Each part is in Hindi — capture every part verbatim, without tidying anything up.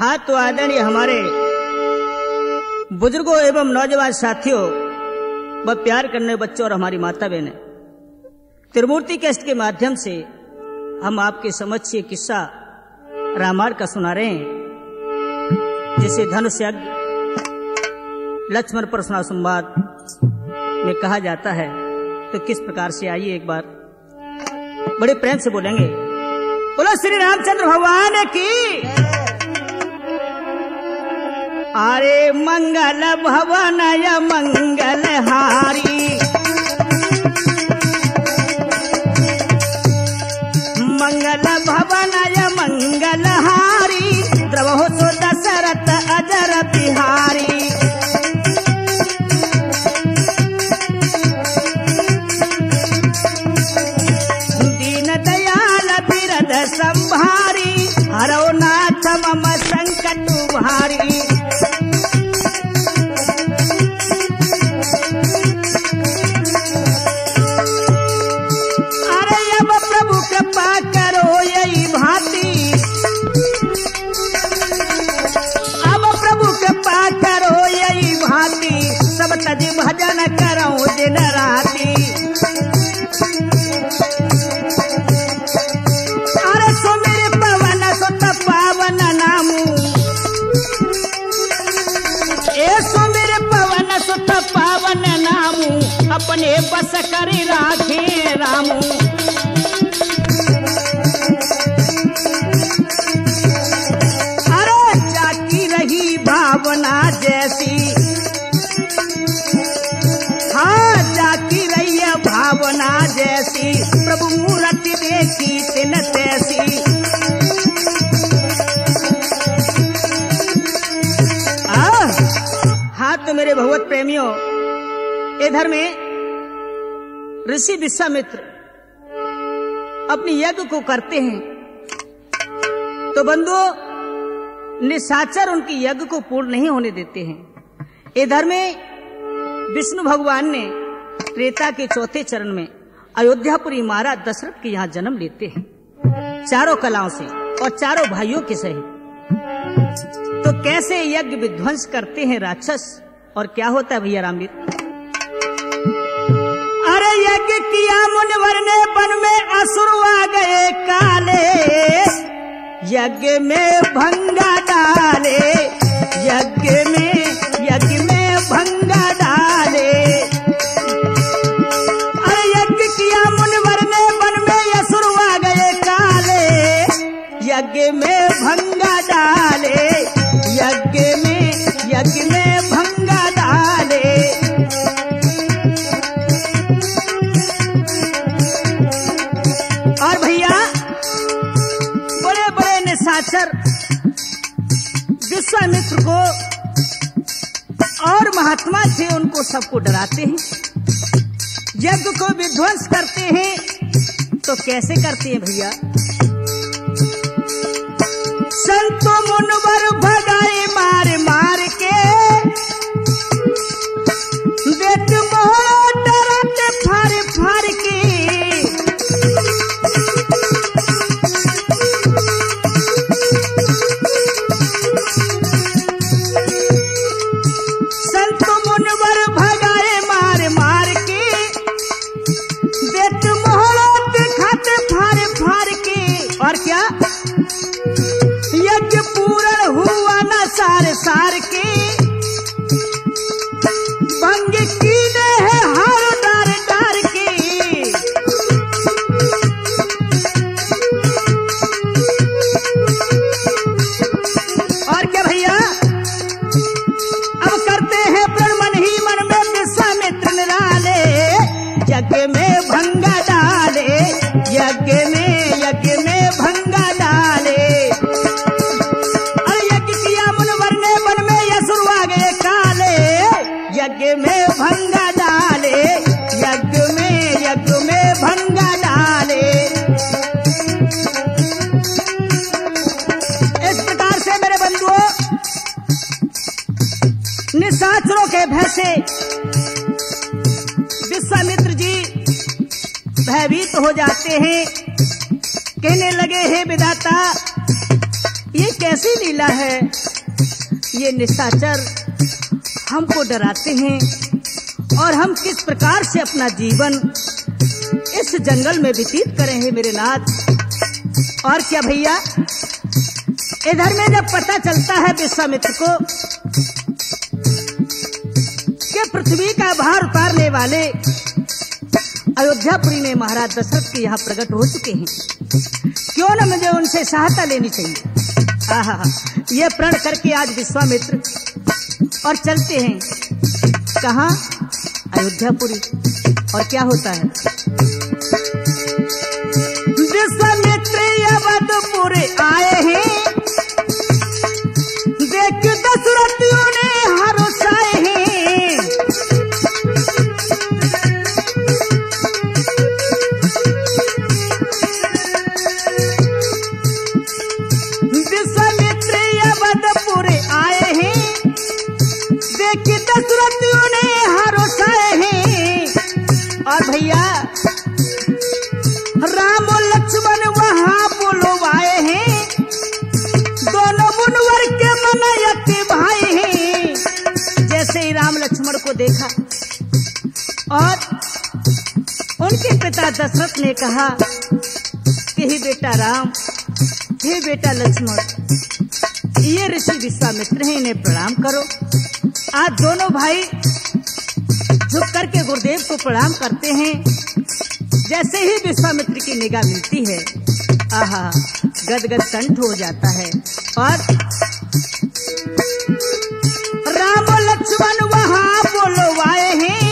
हाँ तो आदरणीय हमारे बुजुर्गों एवं नौजवान साथियों व प्यार करने बच्चों और हमारी माता बहनें, त्रिमूर्ति कैस्ट के माध्यम से हम आपके समक्ष ये किस्सा रामायण का सुना रहे हैं, जिसे धनुष यज्ञ लक्ष्मण पर सुना संवाद में कहा जाता है। तो किस प्रकार से, आइए एक बार बड़े प्रेम से बोलेंगे, बोलो श्री रामचंद्र भगवान की। अरे मंगल भवनय मंगलहारी, मंगल भवनय मंगलहारी, द्रवो सो दशरथ अजर बिहारी। दीन दयाल बिरद संभारी, हरो नाथ मम संकट भारी। भजन करऊं दिन राती, अरे सो मेरे पवन सुत पावन नामू, ए सो मेरे पवन सुत पावन नामू, अपने बस करी राखे रामू। अरे जाकी रही भावना जैसी, भावना जैसी, प्रभु मूर्त देखी तिन तैसी। हाँ तो मेरे भगवत प्रेमियों, इधर में ऋषि विश्वामित्र अपनी यज्ञ को करते हैं, तो बंधुओं निशाचर उनकी यज्ञ को पूर्ण नहीं होने देते हैं। इधर में विष्णु भगवान ने त्रेता के चौथे चरण में अयोध्यापुरी महाराज दशरथ के यहाँ जन्म लेते हैं, चारों कलाओं से और चारों भाइयों के सहित। तो कैसे यज्ञ विध्वंस करते हैं राक्षस, और क्या होता है भैया रामवीर? अरे यज्ञ किया मुनिवर ने, वन में असुर आ गए काले, यज्ञ में भंगा डाले, यज्ञ में यज्ञ में भंगा डाले। यज्ञ में भंगा डाले, यज्ञ में यज्ञ में भंगा डाले। और भैया बड़े बड़े निशाचर विश्वामित्र को और महात्मा थे, उनको सबको डराते हैं, यज्ञ को विध्वंस करते हैं। तो कैसे करते हैं भैया? संतो मुनवर भगाए मार मार के, बेट बहुत डरते फार फार के, संतो मुनवर भगाए मार मार के, बेट बहुत खाते फार फार के। और क्या सारे सार के भंग की दे है हार डार डार के। और क्या भैया, अब करते हैं प्रण मन ही मन में विश्वामित्र निराले, यज्ञ में भंगा डाले, यज्ञ में यज्ञ में भंगा डाले। यज्ञ में भंगा डाले, यज्ञ में यज्ञ में भंगा डाले। इस प्रकार से मेरे बंधुओं निशाचरों के भय से विश्वामित्र जी भयभीत हो जाते हैं, कहने लगे हे विधाता, ये कैसी लीला है। ये निशाचर हमको डराते हैं और हम किस प्रकार से अपना जीवन इस जंगल में व्यतीत कर रहे हैं मेरे नाथ। और क्या भैया, इधर में जब पता चलता है विश्वामित्र को कि पृथ्वी का भार उतारने वाले अयोध्यापुरी ने महाराज दशरथ के यहाँ प्रकट हो चुके हैं, क्यों न मुझे उनसे सहायता लेनी चाहिए। हा हा ये प्रण करके आज विश्वामित्र और चलते हैं कहाँ, अयोध्यापुरी। और क्या होता है, विश्वामित्र अवधपुरी आए हैं, देख दशरथियों ने हरोसाए हैं। विश्वामित्र अवधपुरी आए हैं, देख दशरथियों ने हरोसाए हैं। और भैया राम और लक्ष्मण वहां बुलवाए हैं, दोनों मुनवर के मनयती भाई हैं। जैसे ही राम लक्ष्मण को देखा और उनके पिता दशरथ ने कहा कि हे बेटा राम, हे बेटा लक्ष्मण, ये ऋषि विश्वामित्र हैं, इन्हें प्रणाम करो। आज दोनों भाई झुक करके गुरुदेव को प्रणाम करते हैं। जैसे ही विश्वामित्र की निगाह मिलती है, आहा गदगद कंठ हो जाता है। और राम और लक्ष्मण वहां बोलवाए हैं,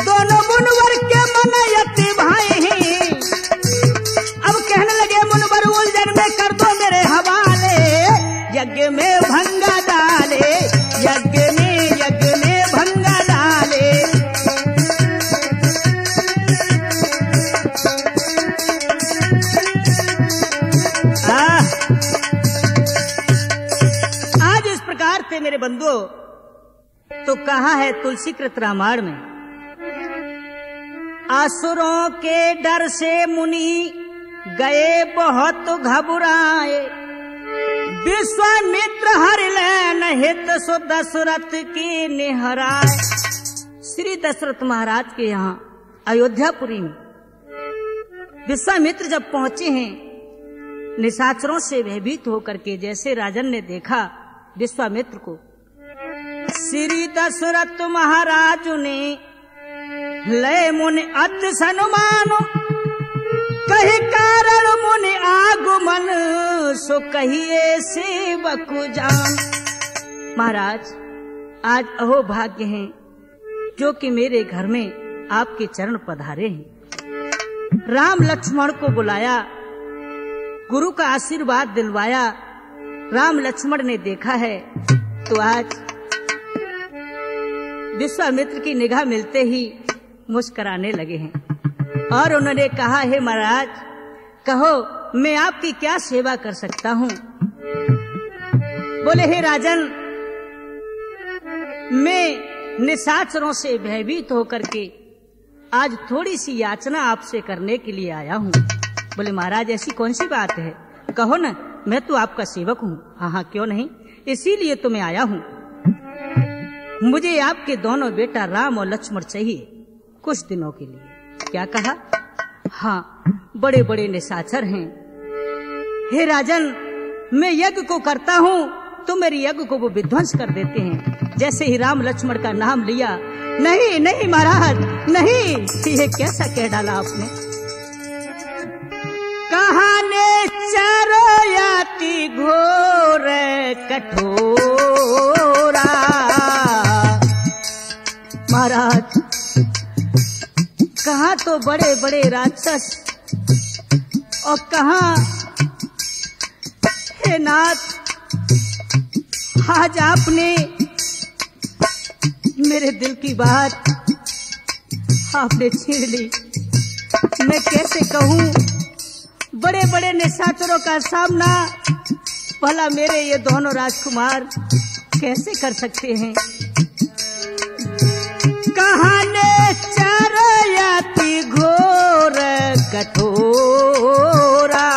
दोनों मुनवर के मनयती भाई हैं। अब कहने लगे मुनवर उलझन में कर दो मेरे हवाले, यज्ञ में भंगा डाले, यज्ञ में यज्ञ में भंगा डाले। मेरे बंधुओं, तो कहा है तुलसी कृत रामायण में, आसुरों के डर से मुनि गए बहुत घबराए, विश्वामित्र हरिलैन हित सो दशरथ की निहराए। श्री दशरथ महाराज के यहाँ अयोध्यापुरी में विश्वामित्र जब पहुंचे हैं, निशाचरों से भयभीत होकर के जैसे राजन ने देखा विश्वामित्र को, श्री दशरथ महाराज ने लय मुनि अति सनुमान, कही कारण मुनि आगमन, सो कहिए सेवक जान। महाराज आज अहोभाग्य हैं जो कि मेरे घर में आपके चरण पधारे हैं। राम लक्ष्मण को बुलाया, गुरु का आशीर्वाद दिलवाया। राम लक्ष्मण ने देखा है तो आज विश्वामित्र की निगाह मिलते ही मुस्कुराने लगे हैं। और उन्होंने कहा, हे महाराज कहो मैं आपकी क्या सेवा कर सकता हूं। बोले, हे राजन मैं निशाचरों से भयभीत होकर के आज थोड़ी सी याचना आपसे करने के लिए आया हूं। बोले, महाराज ऐसी कौन सी बात है, कहो ना, मैं तो आपका सेवक हूँ। हाँ हाँ क्यों नहीं, इसीलिए तो मैं आया हूँ। मुझे आपके दोनों बेटा राम और लक्ष्मण चाहिए कुछ दिनों के लिए। क्या कहा, हाँ बड़े बड़े निशाचर हैं। हे राजन मैं यज्ञ को करता हूँ तो मेरे यज्ञ को वो विध्वंस कर देते हैं। जैसे ही राम लक्ष्मण का नाम लिया, नहीं नहीं महाराज नहीं, ये कैसा कह डाला आपने। कहाने चरयाति घोर कठोरा। महाराज कहाँ तो बड़े बड़े राक्षस और कहाँ हे नाथ आज आपने मेरे दिल की बात आपने छीन ली। मैं कैसे कहूँ बड़े बड़े निशाचरों का सामना भला मेरे ये दोनों राजकुमार कैसे कर सकते हैं। कहाने चरयाति घोर कठोरा,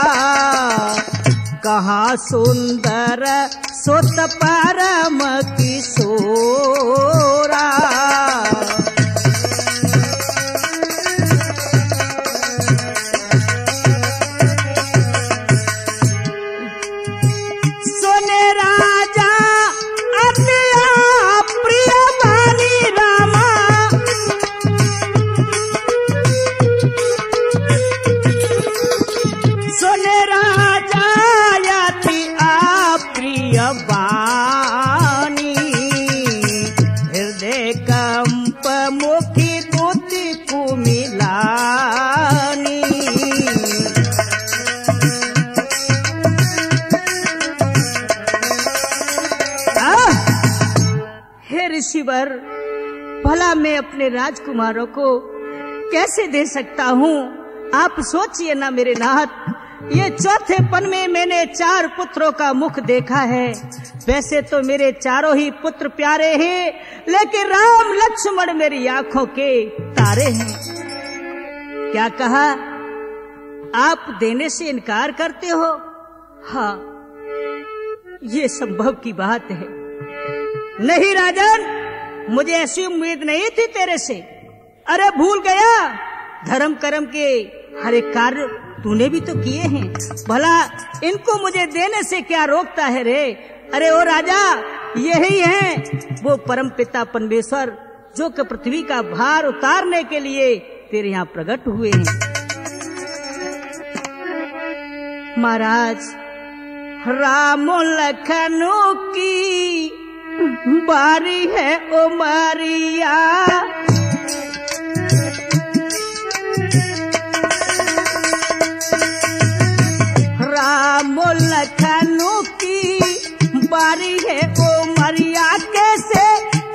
कहा सुंदर सुत परम किशोरा, भला मैं अपने राजकुमारों को कैसे दे सकता हूँ। आप सोचिए ना मेरे नाथ, ये चौथे पन में मैंने चार पुत्रों का मुख देखा है। वैसे तो मेरे चारों ही पुत्र प्यारे हैं, लेकिन राम लक्ष्मण मेरी आंखों के तारे हैं। क्या कहा, आप देने से इनकार करते हो? हाँ, ये संभव की बात है। नहीं राजन, मुझे ऐसी उम्मीद नहीं थी तेरे से। अरे भूल गया, धर्म कर्म के हर एक कार्य तूने भी तो किए हैं। भला इनको मुझे देने से क्या रोकता है रे? अरे ओ राजा, यही है वो परम पिता परमेश्वर जो कि पृथ्वी का भार उतारने के लिए तेरे यहाँ प्रकट हुए हैं। महाराज, राम लखनऊ की बारी है उमरिया, राम लखनऊ की बारी है उमरिया, कैसे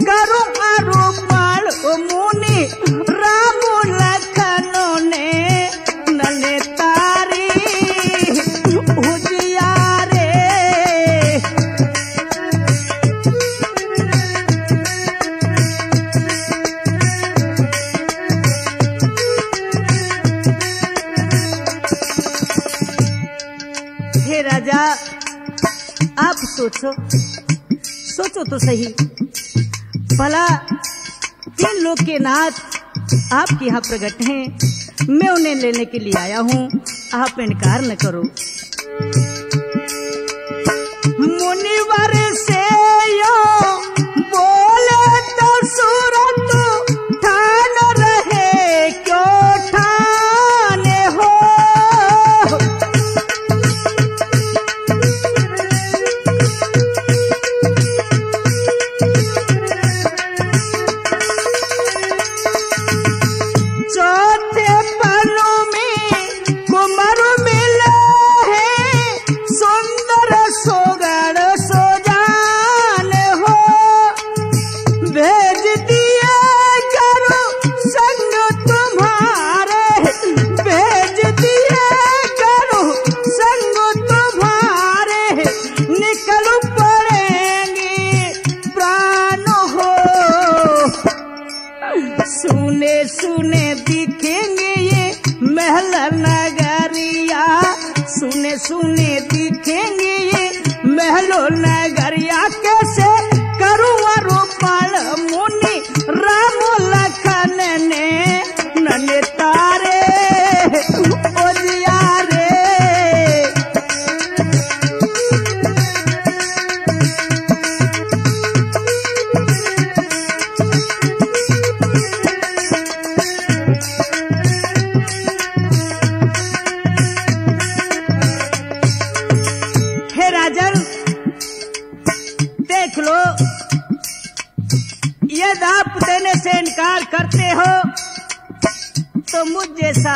करूं आरोपण मुनि राम लखनऊ ने नले तारी भुजिया रे। राजा, आप सोचो सोचो तो सही, भला किन लोग के नाथ आपके यहाँ प्रकट हैं। मैं उन्हें लेने के लिए आया हूँ, आप इनकार न करो। मुनिवर से यो बोले तो सूरत ठान रहे क्यों ठाने हो, सुने दिखेंगे ये महलो नगरिया, कैसे करूँ आरोपण मुनि राम लखन ने नले तारे ओजिया रे। आप देने से इनकार करते हो तो मुझ जैसा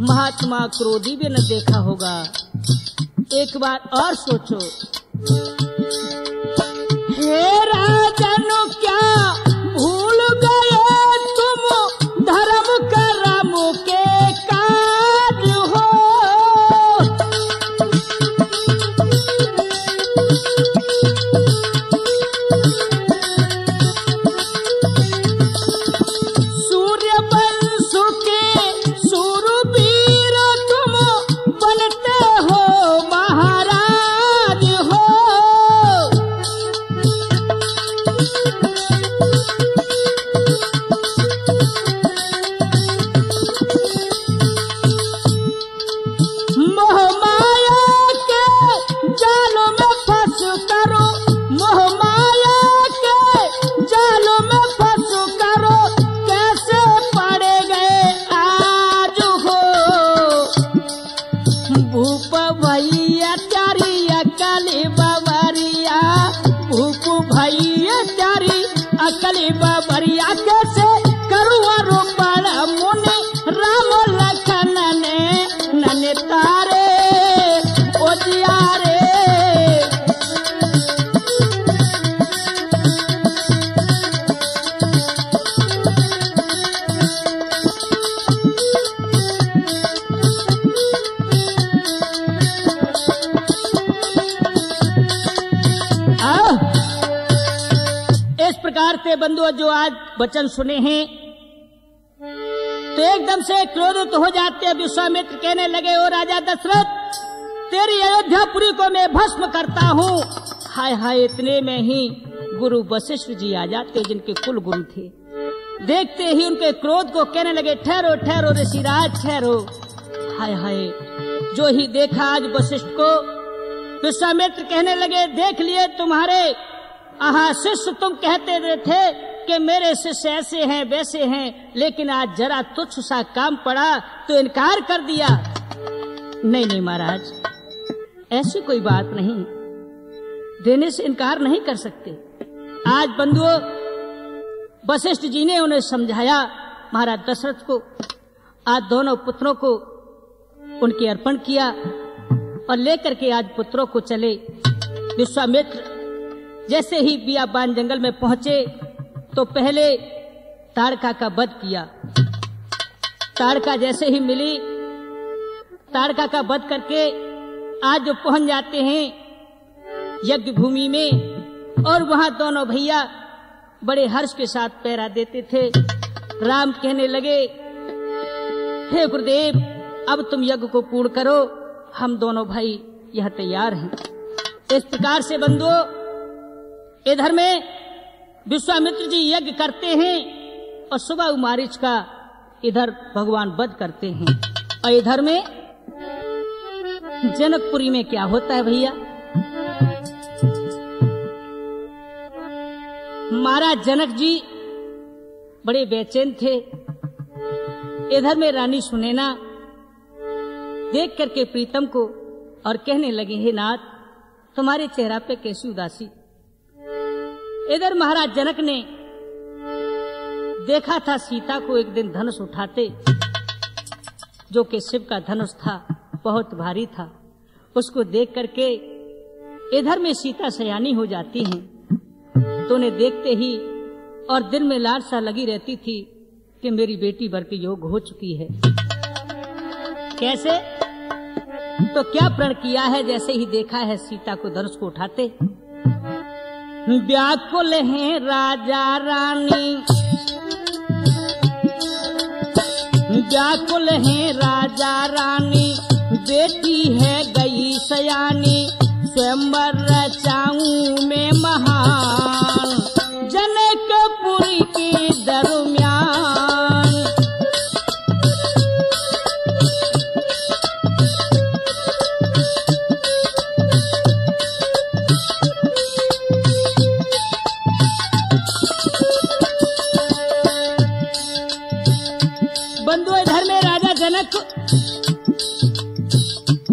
महात्मा क्रोधी भी न देखा होगा। एक बार और सोचो। हे राजनो, क्या भूल गए तुम धर्म कर्म के कार्य हो, बनते हो महाराज। आओ। इस प्रकार से बंधुओं जो आज वचन सुने हैं तो एकदम से क्रोधित हो जाते हैं। विश्वामित्र कहने लगे, ओ राजा दशरथ, तेरी अयोध्यापुरी को मैं भस्म करता हूँ। हाय हाय, इतने में ही गुरु वशिष्ठ जी आ जाते जिनके कुल गुरु थे। देखते ही उनके क्रोध को कहने लगे, ठहरो ठहरो ऋषिराज ठहरो। हाय हाय, जो ही देखा आज वशिष्ठ को। विश्वामित्र कहने लगे, देख लिए तुम्हारे आहा शिष्य, तुम कहते थे कि मेरे शिष्य ऐसे हैं वैसे हैं, लेकिन आज जरा तुच्छ सा काम पड़ा तो इनकार कर दिया। नहीं नहीं महाराज, ऐसी कोई बात नहीं, देने से इनकार नहीं कर सकते। आज बंधुओं वशिष्ठ जी ने उन्हें समझाया महाराज दशरथ को। आज दोनों पुत्रों को उनके अर्पण किया और लेकर के आज पुत्रों को चले। विश्वामित्र जैसे ही बियाबान जंगल में पहुंचे तो पहले तारका का वध किया। तारका जैसे ही मिली, तारका का वध करके आज जो पहुंच जाते हैं यज्ञ भूमि में, और वहां दोनों भैया बड़े हर्ष के साथ पहरा देते थे। राम कहने लगे, हे गुरुदेव, अब तुम यज्ञ को पूर्ण करो, हम दोनों भाई यह तैयार हैं। इस प्रकार से बंधुओं इधर में विश्वामित्र जी यज्ञ करते हैं और सुबह उमारिच का इधर भगवान वध करते हैं। और इधर में जनकपुरी में क्या होता है भैया? महाराज जनक जी बड़े बेचैन थे। इधर में रानी सुनैना देख करके प्रीतम को और कहने लगे, हे नाथ, तुम्हारे चेहरा पे कैसी उदासी। इधर महाराज जनक ने देखा था सीता को एक दिन धनुष उठाते, जो कि शिव का धनुष था, बहुत भारी था। उसको देख करके इधर में सीता सयानी हो जाती हैं तो उन्हें देखते ही और दिल में लालसा लगी रहती थी कि मेरी बेटी वर के योग हो चुकी है। कैसे? तो क्या प्रण किया है, जैसे ही देखा है सीता को धनुष को उठाते, व्याकुल हैं राजा रानी, व्याकुल हैं राजा रानी, बेटी है गई सयानी, स्वयंवर रचाऊं मैं महान, जनकपुरी के दरमियान।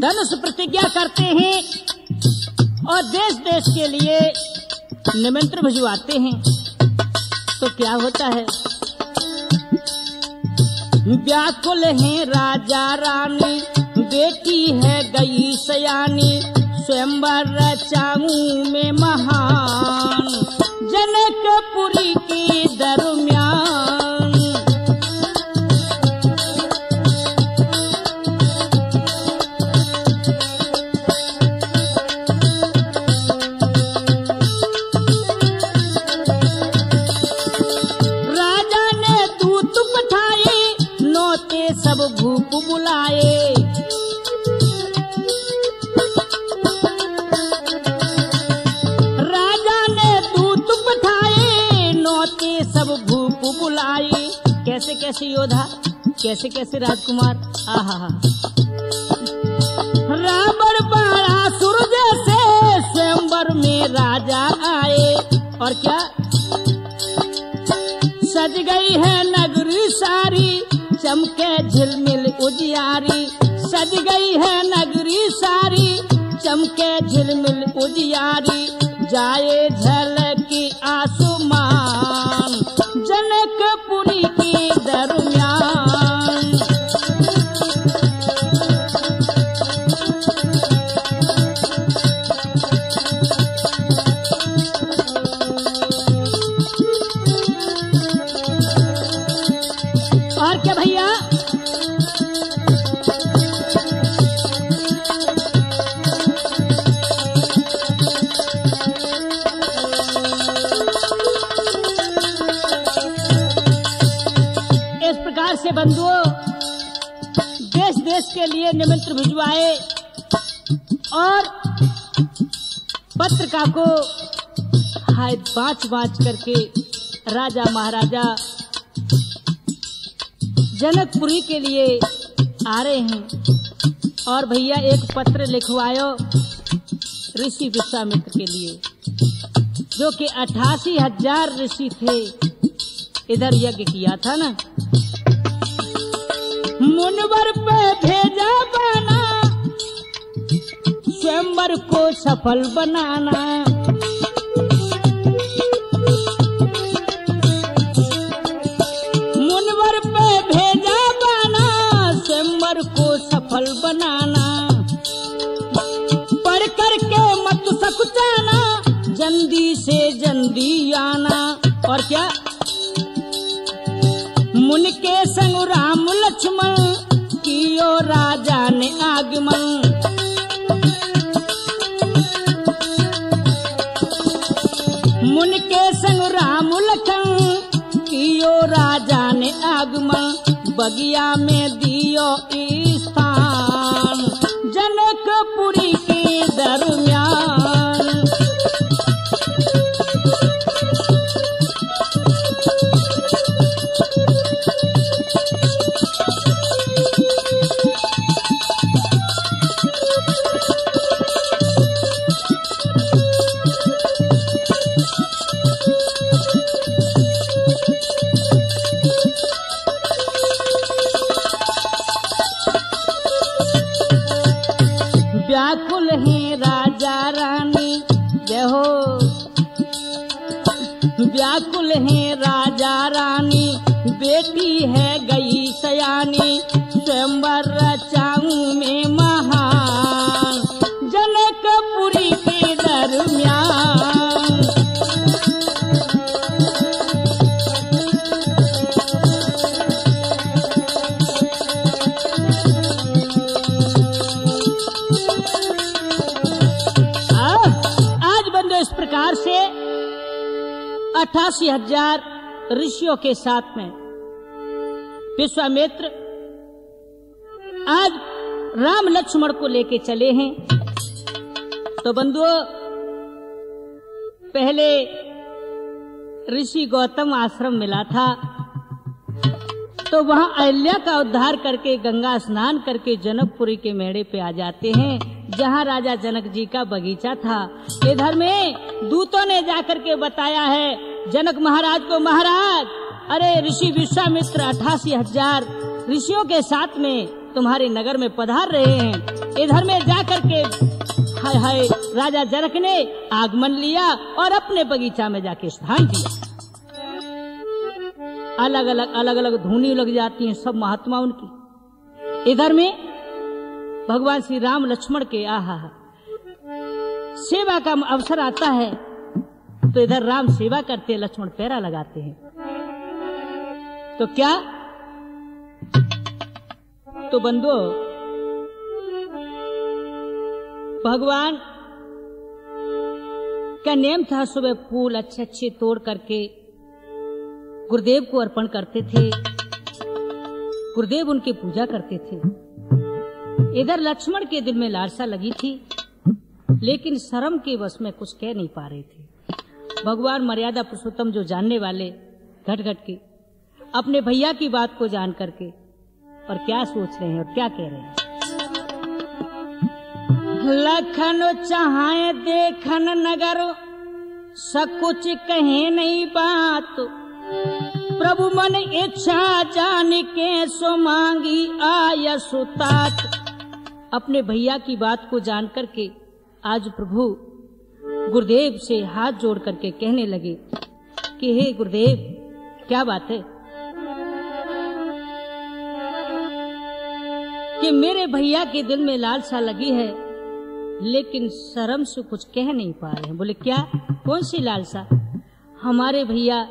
धनुष प्रतिज्ञा करते हैं और देश देश के लिए निमंत्रण भिजवाते हैं तो क्या होता है? व्याकुल हैं राजा रानी, बेटी है गई सयानी, स्वयंवर रचाऊं में महान, जनकपुरी के दरमियान। कैसे कैसे योद्धा, कैसे कैसे राजकुमार, आहा। रावण बरासुर जैसे स्वयंवर में राजा आए, और क्या सज गई है नगरी सारी, चमके झिलमिल उजियारी, सज गई है नगरी सारी, चमके झिलमिल उजियारी, जाए झलक की आसमान, जनकपुरी के दरमियान। और क्या भैया, के लिए निमंत्र भिजवाए और पत्रिका को बाँच बाँच करके राजा महाराजा जनकपुरी के लिए आ रहे हैं। और भैया एक पत्र लिखवायो ऋषि विश्वामित्र के लिए, जो कि अठासी हजार ऋषि थे, इधर यज्ञ किया था ना। मुनवर पे भेजा बना स्वयंवर को सफल बनाना, मुनवर पे भेजा बना स्वयंवर को सफल बनाना, पढ़ करके मत सकुचाना, जल्दी से जल्दी आना। और क्या मुनि के संग राम लक्ष्मण कियो राजा ने आगमन, मुनि के संग राम लक्ष्मण कियो राजा ने आगमन, बगिया में दियो स्थान जनकपुरी के दरमियान। व्याकुल है राजा रानी देहो, व्याकुल है राजा रानी, बेटी है गई सयानी, स्वयंवर रचाऊ में महान जनकपुरी के दरमियान। से अठासी हजार ऋषियों के साथ में विश्वामित्र आज राम लक्ष्मण को लेके चले हैं। तो बंधुओं, पहले ऋषि गौतम आश्रम मिला था, तो वहां अहिल्या का उद्धार करके गंगा स्नान करके जनकपुरी के मेड़े पे आ जाते हैं, जहाँ राजा जनक जी का बगीचा था। इधर में दूतों ने जाकर के बताया है जनक महाराज को, महाराज अरे ऋषि विश्वामित्र अठासी हजार ऋषियों के साथ में तुम्हारे नगर में पधार रहे हैं। इधर में जाकर के हाय हाय राजा जनक ने आगमन लिया और अपने बगीचा में जाके स्थान दिया। अलग अलग अलग अलग धुनी लग जाती है सब महात्मा उनकी। इधर में भगवान श्री राम लक्ष्मण के आहा सेवा का अवसर आता है, तो इधर राम सेवा करते हैं, लक्ष्मण पैरा लगाते हैं। तो क्या, तो बंधुओं भगवान का नियम था सुबह फूल अच्छे अच्छे तोड़ करके गुरुदेव को अर्पण करते थे, गुरुदेव उनकी पूजा करते थे। इधर लक्ष्मण के दिल में लालसा लगी थी, लेकिन शर्म के वश में कुछ कह नहीं पा रहे थे। भगवान मर्यादा पुरुषोत्तम जो जानने वाले घट घट के अपने भैया की बात को जान करके और क्या सोच रहे हैं और क्या कह रहे हैं। लखन चाहे देखन नगर सकुच कहे नहीं बात, प्रभु मन इच्छा जान के सो मांगी आय सुतात। अपने भैया की बात को जान करके आज प्रभु गुरुदेव से हाथ जोड़ करके कहने लगे कि हे गुरुदेव क्या बात है कि मेरे भैया के दिल में लालसा लगी है, लेकिन शर्म से कुछ कह नहीं पा रहे हैं। बोले क्या, कौन सी लालसा? हमारे भैया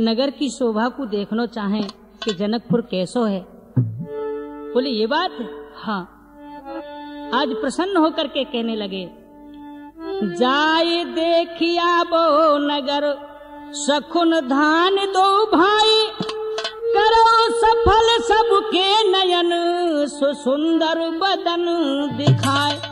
नगर की शोभा को देखना चाहें कि जनकपुर कैसो है। बोले ये बात है? हाँ। आज प्रसन्न होकर के कहने लगे, जाए देखिया बो नगर सखुन धान दो भाई, करो सफल सबके नयन सुंदर बदन दिखाए।